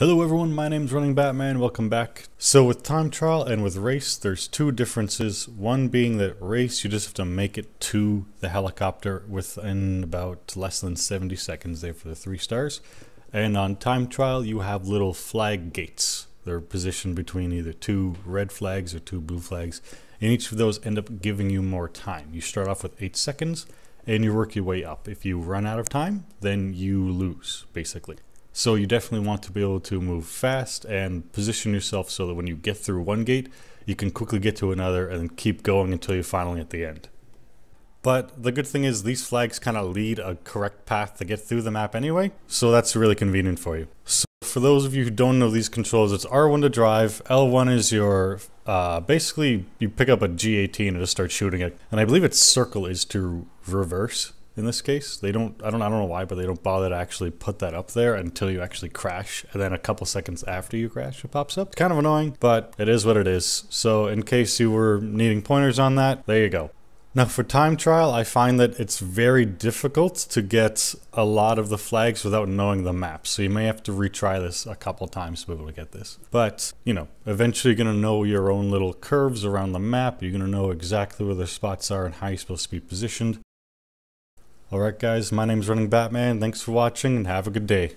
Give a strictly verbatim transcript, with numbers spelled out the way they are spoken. Hello everyone, my name's Running Batman, welcome back. So with time trial and with race, there's two differences. One being that race, you just have to make it to the helicopter within about less than seventy seconds there for the three stars. And on time trial, you have little flag gates. They're positioned between either two red flags or two blue flags. And each of those end up giving you more time. You start off with eight seconds and you work your way up. If you run out of time, then you lose, basically. So you definitely want to be able to move fast and position yourself so that when you get through one gate, you can quickly get to another and keep going until you're finally at the end. But the good thing is these flags kind of lead a correct path to get through the map anyway, so that's really convenient for you. So for those of you who don't know these controls, it's R one to drive, L one is your, uh, basically you pick up a G eighteen and just start shooting it. And I believe its circle is to reverse. In this case, they don't, I don't, I don't know why, but they don't bother to actually put that up there until you actually crash. And then a couple seconds after you crash, it pops up. It's kind of annoying, but it is what it is. So in case you were needing pointers on that, there you go. Now for time trial, I find that it's very difficult to get a lot of the flags without knowing the map. So you may have to retry this a couple times to be able to get this. But, you know, eventually you're going to know your own little curves around the map. You're going to know exactly where the spots are and how you're supposed to be positioned. Alright guys, my name's Running Batman, thanks for watching and have a good day.